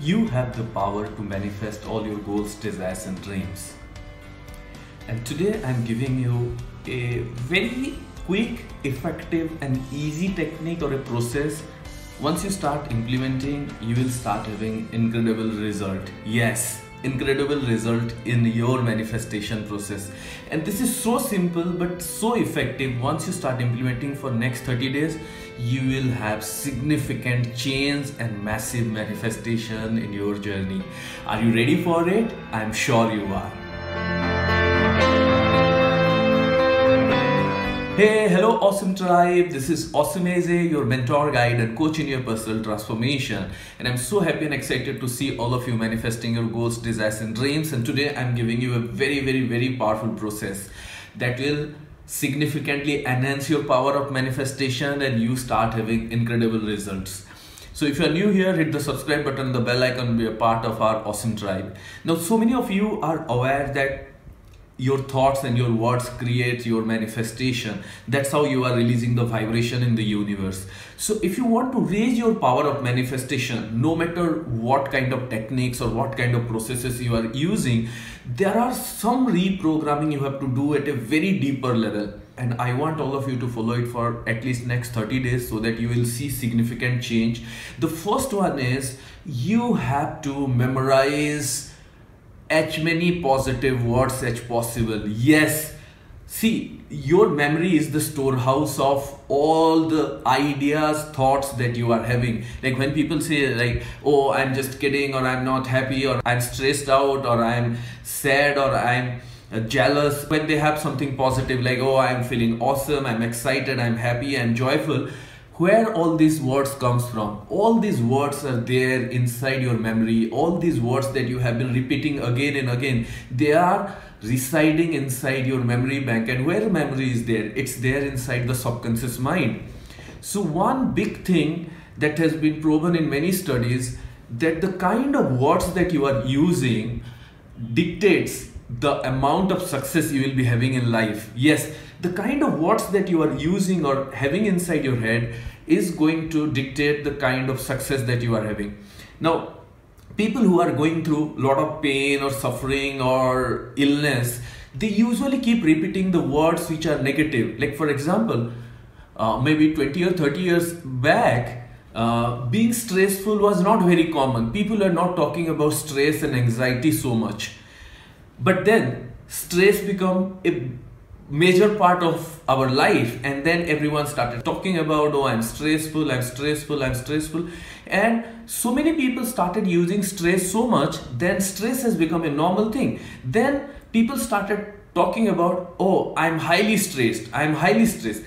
You have the power to manifest all your goals, desires and dreams. And today I'm giving you a very quick, effective and easy technique or a process. Once you start implementing, you will start having incredible result. Yes, incredible result in your manifestation process. And this is so simple but so effective. Once you start implementing for next 30 days, you will have significant change and massive manifestation in your journey. Are you ready for it? I'm sure you are. Hey, hello Awesome Tribe, this is Awesome AJ, your mentor, guide and coach in your personal transformation, and I'm so happy and excited to see all of you manifesting your goals, desires and dreams. And today I'm giving you a very, very, very powerful process that will significantly enhance your power of manifestation and you start having incredible results. So if you are new here, hit the subscribe button, the bell icon, be a part of our Awesome Tribe. Now, so many of you are aware that your thoughts and your words create your manifestation. That's how you are releasing the vibration in the universe. So if you want to raise your power of manifestation, no matter what kind of techniques or what kind of processes you are using, there are some reprogramming you have to do at a very deeper level. And I want all of you to follow it for at least next 30 days so that you will see significant change. The first one is you have to memorize as many positive words as possible. Yes, see, your memory is the storehouse of all the ideas, thoughts that you are having. Like when people say like, oh, I'm just kidding, or I'm not happy, or I'm stressed out, or I'm sad, or I'm jealous. When they have something positive like, oh, I'm feeling awesome, I'm excited, I'm happy, I'm joyful. Where all these words comes from? All these words are there inside your memory. All these words that you have been repeating again and again, they are residing inside your memory bank. And where memory is there, it's there inside the subconscious mind. So one big thing that has been proven in many studies, that the kind of words that you are using dictates the amount of success you will be having in life. Yes, the kind of words that you are using or having inside your head is going to dictate the kind of success that you are having. Now, people who are going through a lot of pain or suffering or illness, they usually keep repeating the words which are negative. Like for example, maybe 20 or 30 years back, being stressful was not very common. People are not talking about stress and anxiety so much. But then stress become a major part of our life, and then everyone started talking about, oh, I'm stressful, I'm stressful, I'm stressful. And so many people started using stress so much, then stress has become a normal thing. Then people started talking about, oh, I'm highly stressed, I'm highly stressed.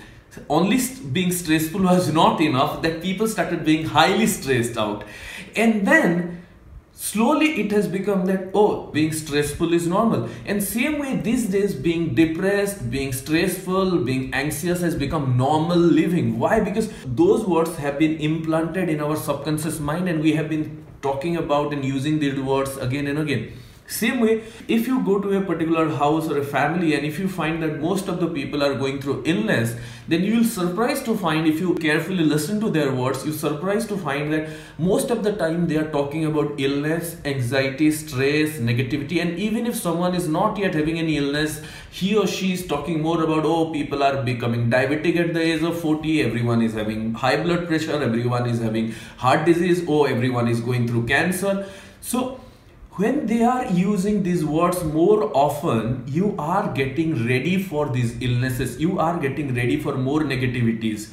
Only being stressful was not enough, that people started being highly stressed out. And then slowly it has become that, oh, being stressful is normal. And same way these days, being depressed, being stressful, being anxious has become normal living. Why? Because those words have been implanted in our subconscious mind, and we have been talking about and using these words again and again. Same way, if you go to a particular house or a family, and if you find that most of the people are going through illness, then you will surprised to find, if you carefully listen to their words, you surprised to find that most of the time they are talking about illness, anxiety, stress, negativity. And even if someone is not yet having any illness, he or she is talking more about, oh, people are becoming diabetic at the age of 40, everyone is having high blood pressure, everyone is having heart disease, oh, everyone is going through cancer. So when they are using these words more often, you are getting ready for these illnesses. You are getting ready for more negativities.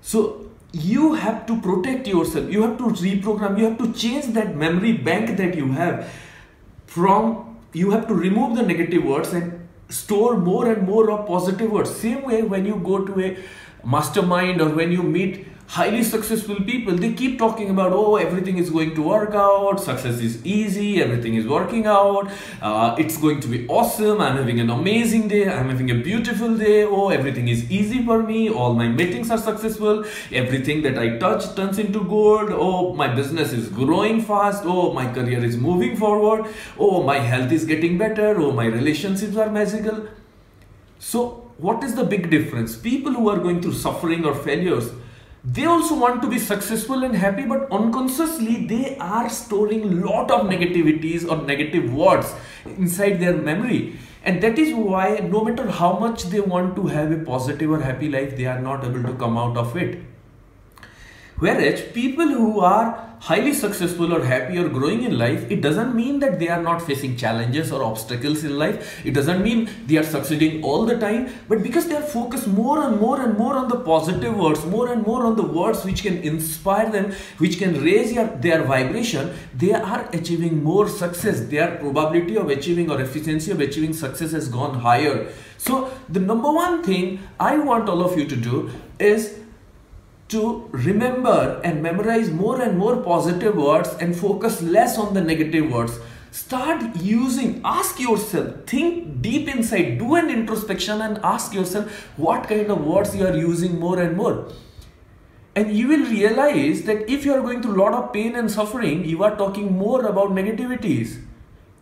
So you have to protect yourself. You have to reprogram. You have to change that memory bank that you have. You have to remove the negative words and store more and more of positive words. Same way when you go to a mastermind or when you meet highly successful people, they keep talking about, oh, everything is going to work out, success is easy, everything is working out, it's going to be awesome, I'm having an amazing day, I'm having a beautiful day, oh, everything is easy for me, all my meetings are successful, everything that I touch turns into gold, oh, my business is growing fast, oh, my career is moving forward, oh, my health is getting better, oh, my relationships are magical. So what is the big difference? People who are going through suffering or failures, They also want to be successful and happy, but unconsciously they are storing lot of negativities or negative words inside their memory. And that is why no matter how much they want to have a positive or happy life, they are not able to come out of it. Whereas people who are highly successful or happy or growing in life, it doesn't mean that they are not facing challenges or obstacles in life. It doesn't mean they are succeeding all the time, but because they are focused more and more and more on the positive words, more and more on the words which can inspire them, which can raise their vibration, they are achieving more success. Their probability of achieving or efficiency of achieving success has gone higher. So the number one thing I want all of you to do is to remember and memorize more and more positive words and focus less on the negative words. Start using, ask yourself, think deep inside, do an introspection and ask yourself what kind of words you are using more and more. And you will realize that if you are going through a lot of pain and suffering, you are talking more about negativities.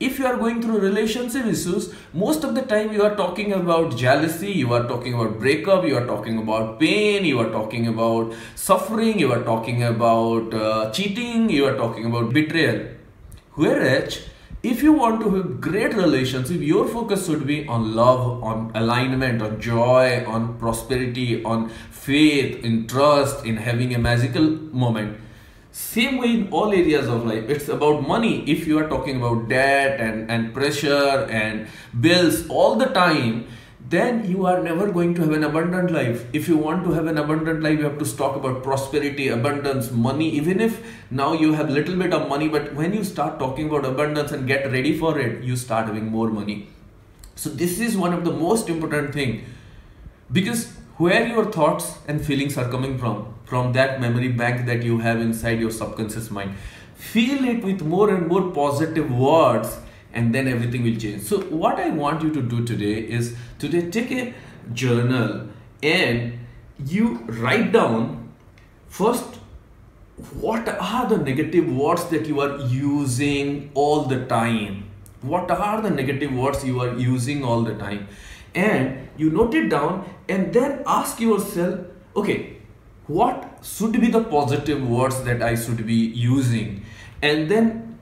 If you are going through relationship issues, most of the time you are talking about jealousy, you are talking about breakup, you are talking about pain, you are talking about suffering, you are talking about cheating, you are talking about betrayal. Whereas, if you want to have great relationship, your focus should be on love, on alignment, on joy, on prosperity, on faith, in trust, in having a magical moment. Same way in all areas of life. It's about money. If you are talking about debt and pressure and bills all the time, then you are never going to have an abundant life. If you want to have an abundant life, you have to talk about prosperity, abundance, money. Even if now you have little bit of money, but when you start talking about abundance and get ready for it, you start having more money. So this is one of the most important thing, because where your thoughts and feelings are coming from that memory bank that you have inside your subconscious mind. Fill it with more and more positive words, and then everything will change. So what I want you to do today is, today take a journal and you write down first what are the negative words that you are using all the time. What are the negative words you are using all the time? And you note it down, and then ask yourself, okay, what should be the positive words that I should be using? And then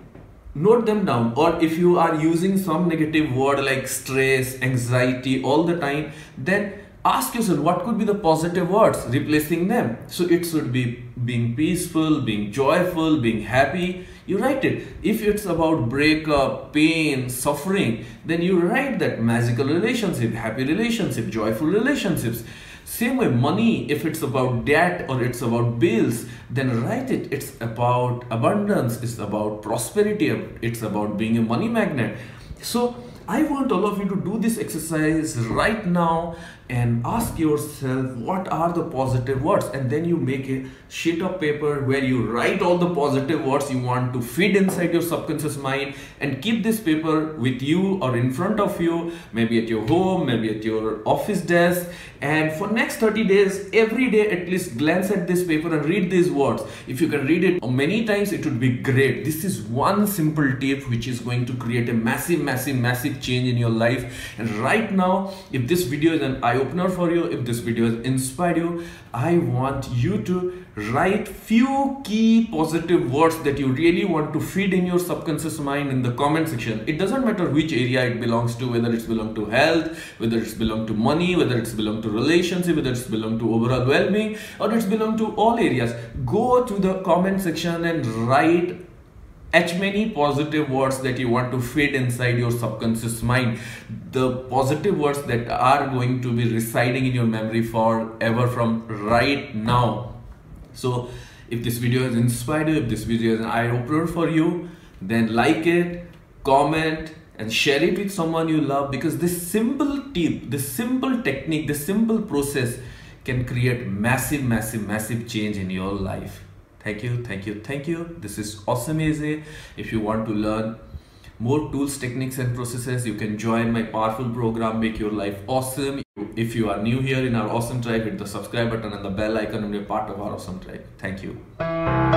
note them down. Or if you are using some negative word like stress, anxiety all the time, then ask yourself what could be the positive words, replacing them. So it should be being peaceful, being joyful, being happy. You write it. If it's about breakup, pain, suffering, then you write that magical relationship, happy relationship, joyful relationships. Same way, money, if it's about debt or it's about bills, then write it. It's about abundance, it's about prosperity, it's about being a money magnet. So I want all of you to do this exercise right now and ask yourself what are the positive words, and then you make a sheet of paper where you write all the positive words you want to feed inside your subconscious mind, and keep this paper with you or in front of you, maybe at your home, maybe at your office desk. And for next 30 days, every day at least glance at this paper and read these words. If you can read it many times, it would be great. This is one simple tip which is going to create a massive change in your life. And right now, if this video is an eye-opener for you, if this video has inspired you, I want you to write few key positive words that you really want to feed in your subconscious mind in the comment section. It doesn't matter which area it belongs to, whether it's belong to health, whether it's belong to money, whether it's belong to relationship, whether it's belong to overall well-being, or it's belong to all areas. Go to the comment section and write as many positive words that you want to fit inside your subconscious mind. The positive words that are going to be residing in your memory forever from right now. So if this video has inspired you, if this video is an eye-opener for you, then like it, comment, and share it with someone you love, because this simple tip, this simple technique, this simple process can create massive change in your life. Thank you. This is Awesome AJ. If you want to learn more tools, techniques, and processes, you can join my powerful program, Make Your Life Awesome. If you are new here in our Awesome Tribe, hit the subscribe button and the bell icon and be a part of our Awesome Tribe. Thank you.